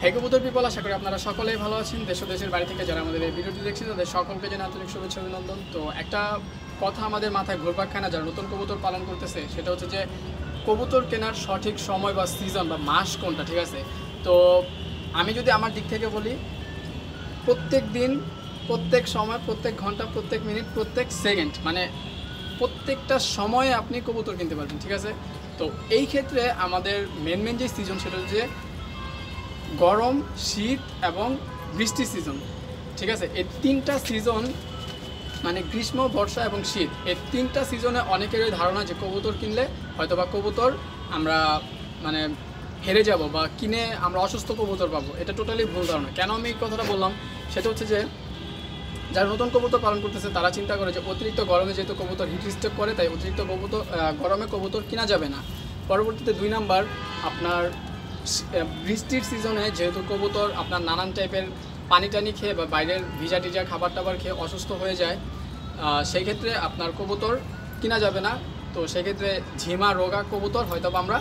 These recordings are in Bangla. हे कबूतर पीपल, आशा करी आपनारा सकलेई भालो आछेन। देश ओ देशेर बाइरे थेके जारा आमादेर एई भिडियोटी देखछेन तादेर सकलके जानाई आंतरिक शुभेच्छा अभिनंदन। तो एकटा कथा आमादेर माथाय घुरपाक खाय ना जारा नतुन कबूतर पालन करतेछे, सेटा होच्छे जे कबूतर केनार सठिक समय बा सीजन बा मास कोनटा, ठीक आछे। तो आमि जोदि आमार दिक थेके बोली, प्रत्येक दिन प्रत्येक समय प्रत्येक घंटा प्रत्येक मिनिट प्रत्येक सेकेंड माने प्रत्येकटा समये आपनि कबूतर किनते पारबेन, ठीक आछे। तो एई क्षेत्रे आमादेर मेन मेन जे सीजन सेटा होच्छे गरम शीत एवं बृष्टि सीजन, ठीक है। ये तीनटा सीजन माने ग्रीष्म बर्षा एवं शीत, ये तीनटा सीजने अनेकेर धारणा जो कबूतर किनले हयतोबा कबूतर आमरा माने हेरे जाबो बा किने आमरा असुस्थ कबूतर पाबो, एटा टोटाली भूल धारणा। केन आमि एई कथाटा बोललाम सेटा होच्छे जे যারা নতুন কবুতর পালন করতেছে তারা চিন্তা করে যে অতিরিক্ত গরমে যেহেতু কবুতর হিট স্ট্রোক করে তাই অতিরিক্ত কবুতর গরমে কবুতর কিনা যাবে না। পরবর্তীতে দুই নাম্বার আপনার বৃষ্টির সিজনে যেহেতু কবুতর আপনার নানান টাইপের পানি টানি খেয়ে বা বাইরের ভিজা টিজা খাবার টাবার খেয়ে অসুস্থ হয়ে যায়, সেই ক্ষেত্রে আপনার কবুতর কিনা যাবে না। তো সেক্ষেত্রে ঝিমা রোগা কবুতর হয়তো আমরা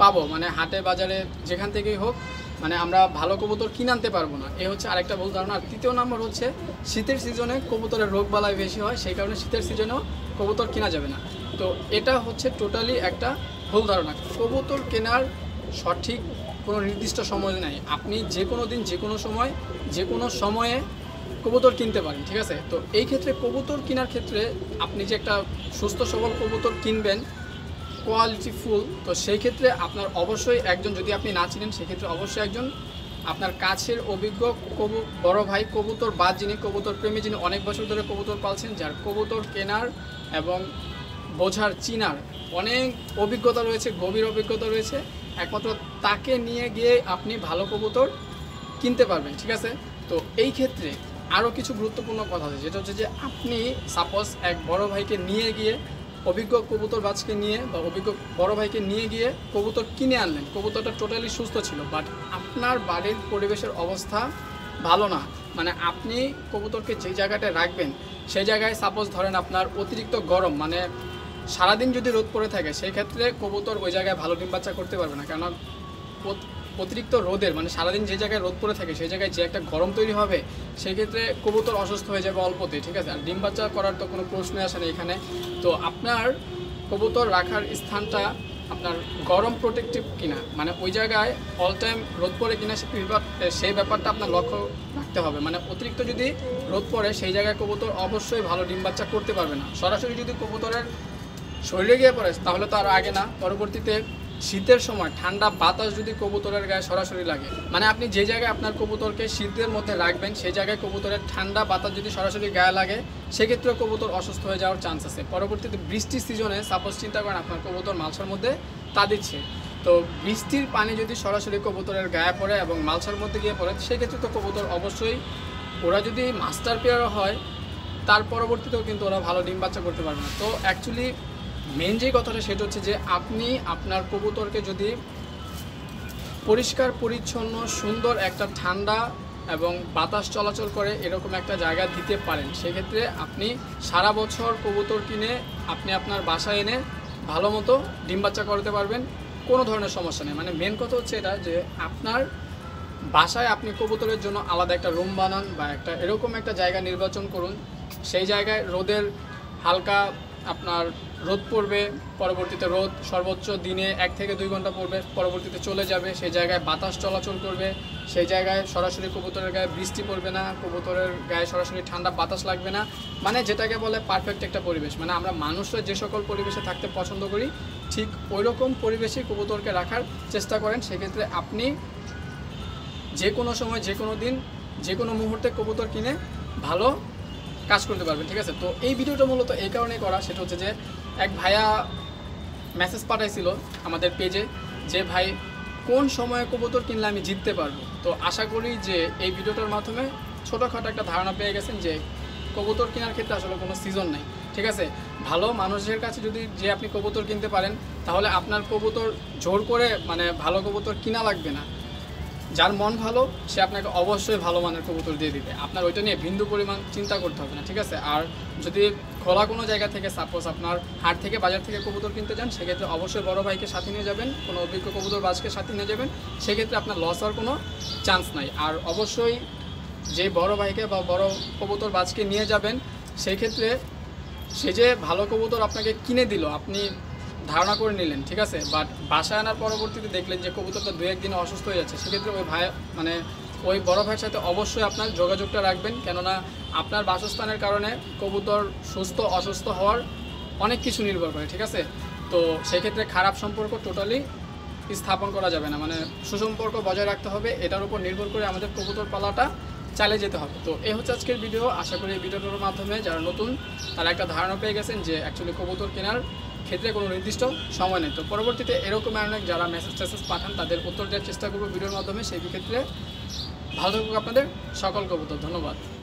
পাবো, মানে হাটে বাজারে যেখান থেকেই হোক মানে আমরা ভালো কবুতর কিনে আনতে পারবো না, এই হচ্ছে আরেকটা ভুল ধারণা। আর তৃতীয় নম্বর হচ্ছে শীতের সিজনে কবুতরের রোগ বালাই বেশি হয়, সেই কারণে শীতের সিজনেও কবুতর কেনা যাবে না। তো এটা হচ্ছে টোটালি একটা ভুল ধারণা। কবুতর কেনার সঠিক কোনো নির্দিষ্ট সময় নাই, আপনি যে কোনো দিন যে কোনো সময় যে কোনো সময়ে কবুতর কিনতে পারেন, ঠিক আছে। তো এই ক্ষেত্রে কবুতর কেনার ক্ষেত্রে আপনি যে একটা সুস্থ সবল কবুতর কিনবেন কোয়ালিটিফুল, তো সেই ক্ষেত্রে আপনার অবশ্যই একজন, যদি আপনি না চিনেন সেক্ষেত্রে অবশ্যই একজন আপনার কাছের অভিজ্ঞ বড় ভাই কবুতর বা যিনি কবুতর প্রেমী, যিনি অনেক বছর ধরে কবুতর পালছেন, যার কবুতর কেনার এবং বোঝার চিনার অনেক অভিজ্ঞতা রয়েছে, গভীর অভিজ্ঞতা রয়েছে, একমাত্র তাকে নিয়ে গিয়ে আপনি ভালো কবুতর কিনতে পারবেন, ঠিক আছে। তো এই ক্ষেত্রে আরও কিছু গুরুত্বপূর্ণ কথা আছে, যেটা হচ্ছে যে আপনি সাপোজ এক বড় ভাইকে নিয়ে গিয়ে অভিজ্ঞ কবুতর বাজকে নিয়ে বা অভিজ্ঞ বড় ভাইকে নিয়ে গিয়ে কবুতর কিনে আনলেন, কবুতরটা টোটালি সুস্থ ছিল, বাট আপনার বাড়ির পরিবেশের অবস্থা ভালো না, মানে আপনি কবুতরকে যে জায়গাটায় রাখবেন সেই জায়গায় সাপোজ ধরেন আপনার অতিরিক্ত গরম, মানে সারাদিন যদি রোদ পড়ে থাকে সেই ক্ষেত্রে কবুতর ওই জায়গায় ভালো ডিম বাচ্চা করতে পারবে না, কারণ অতিরিক্ত রোদের মানে সারাদিন যে জায়গায় রোদ পড়ে থাকে সেই জায়গায় যে একটা গরম তৈরি হবে, সেক্ষেত্রে কবুতর অসুস্থ হয়ে যাবে অল্পতেই, ঠিক আছে। আর ডিম বাচ্চা করার তো কোনো প্রশ্নই আসে না এখানে। তো আপনার কবুতর রাখার স্থানটা আপনার গরম প্রোটেক্টিভ কিনা, মানে ওই জায়গায় অল টাইম রোদ পড়ে কিনা সেই ব্যাপারটা আপনার লক্ষ্য রাখতে হবে, মানে অতিরিক্ত যদি রোদ পড়ে সেই জায়গায় কবুতর অবশ্যই ভালো ডিম বাচ্চা করতে পারবে না। সরাসরি যদি কবুতরের শরীরে গিয়ে পড়ে তাহলে তো আর আগে না, পরবর্তীতে শীতের সময় ঠান্ডা বাতাস যদি কবুতরের গায়ে সরাসরি লাগে, মানে আপনি যে জায়গায় আপনার কবুতরকে শীতের মধ্যে রাখবেন সেই জায়গায় কবুতরের ঠান্ডা বাতাস যদি সরাসরি গায়ে লাগে সেক্ষেত্রে কবুতর অসুস্থ হয়ে যাওয়ার চান্স আছে। পরবর্তীতে বৃষ্টির সিজনে সাপোজ চিন্তা করেন আপনার কবুতর মালসার মধ্যে তা দিচ্ছে, তো বৃষ্টির পানি যদি সরাসরি কবুতরের গায়ে পড়ে এবং মালসার মধ্যে গিয়ে পড়ে সেক্ষেত্রে তো কবুতর অবশ্যই, ওরা যদি মাস্টার পেয়ারও হয় তার পরবর্তীতেও কিন্তু ওরা ভালো ডিম বাচ্চা করতে পারবে না। তো অ্যাকচুয়ালি মেন যে কথাটা সেটা হচ্ছে যে আপনি আপনার কবুতরকে যদি পরিষ্কার পরিচ্ছন্ন সুন্দর একটা ঠান্ডা এবং বাতাস চলাচল করে এরকম একটা জায়গা দিতে পারেন, সেক্ষেত্রে আপনি সারা বছর কবুতর কিনে আপনি আপনার বাসায় এনে ভালো মতো ডিম বাচ্চা করতে পারবেন, কোনো ধরনের সমস্যা নেই। মানে মেন কথা হচ্ছে এটা যে আপনার বাসায় আপনি কবুতরের জন্য আলাদা একটা রুম বানান বা একটা এরকম একটা জায়গা নির্বাচন করুন, সেই জায়গায় রোদের হালকা আপনার রোদ পড়বে, পরবর্তীতে রোদ সর্বোচ্চ দিনে 1 থেকে 2 ঘন্টা পড়বে, পরবর্তীতে চলে যাবে, সেই জায়গায় বাতাস চলাচল করবে, সেই জায়গায় সরাসরি কবুতরের গায়ে বৃষ্টি পড়বে না, কবুতরের গায়ে সরাসরি ঠান্ডা বাতাস লাগবে না, মানে যেটাকে বলে পারফেক্ট একটা পরিবেশ, মানে আমরা মানুষরা যে সকল পরিবেশে থাকতে পছন্দ করি ঠিক ওই রকম পরিবেশেই কবুতরকে রাখার চেষ্টা করেন। সেক্ষেত্রে আপনি যে কোনো সময় যে কোনো দিন যে কোনো মুহূর্তে কবুতর কিনে ভালো কাজ করতে পারবেন, ঠিক আছে। তো এই ভিডিওটা মূলত এই কারণেই করা, সেটা হচ্ছে যে এক ভাইয়া মেসেজ পাঠাইছিল আমাদের পেজে যে ভাই কোন সময়ে কবুতর কিনলে আমি জিততে পারবো। তো আশা করি যে এই ভিডিওটার মাধ্যমে ছোটোখাটো একটা ধারণা পেয়ে গেছেন যে কবুতর কেনার ক্ষেত্রে আসলে কোনো সিজন নাই, ঠিক আছে। ভালো মানুষের কাছে যদি যে আপনি কবুতর কিনতে পারেন তাহলে আপনার কবুতর জোর করে মানে ভালো কবুতর কিনা লাগবে না, जार मन भलो से आपके अवश्य भलो मान कबूतर दिए दीबे अपन वोट नहीं भिन्न परिमाण चिंता करते हैं ना ठीक है। और जो खोला को जैगा सपोज आपनर हाट के बजार के कबूतर किनते जान से क्षेत्र में अवश्य बड़ो भाई के साथ ही नहीं जाबेन कोनो अभिज्ञ कबूतर बाज के साथ ही नहीं जाबेन से क्षेत्र में आपनर लस होवार कोनो चान्स नाई। और अवश्य जे बड़ो भाई के बड़ो कबूतर बाज के निये जाबेन से क्षेत्र में से जे भलो कबूतर आपनाके किने दिल आपनी धारणा कर निलें ठीक है। बाट बासा आनार परवर्ती देखें जो कबूतर दो एक दिन असुस्थ हो जाए से क्षेत्र में भाई मैं वही बड़ो भाइर साथे अवश्य आपनार जोगाजोगटा राखबें केनना आपनार बासस्थानेर कारणे कबूतर सुस्थ असुस्थ होवार अनेक किछु निर्भर करे ठीक है। तो सेई क्षेत्रे खराब सम्पर्क टोटाली स्थापन करा जाबे ना माने सुसम्पर्क बजाय राखते होबे एटार उपर निर्भर करे आमादेर कबूतर पालाटा चालिये जेते होबे। तो एई होच्छे आजकेर भिडियो। आशा करी भिडियोटार माध्यमे जारा नतुन तारा एकटा धारणा पेये गेছেন जे एक्चुअली कबूतर केनार क्षेत्रे कोनो निर्दिष्ट समय नेই। तो परवर्तीते एरकम अनेक जारा मेसेज टेसेज पाठान तादेर उत्तर देওয়ার চেষ্टा करब भिडियोर माध्यमे। सेई क्षेत्रे ভালো থাকুন আপনাদের সকল কবুতর। ধন্যবাদ।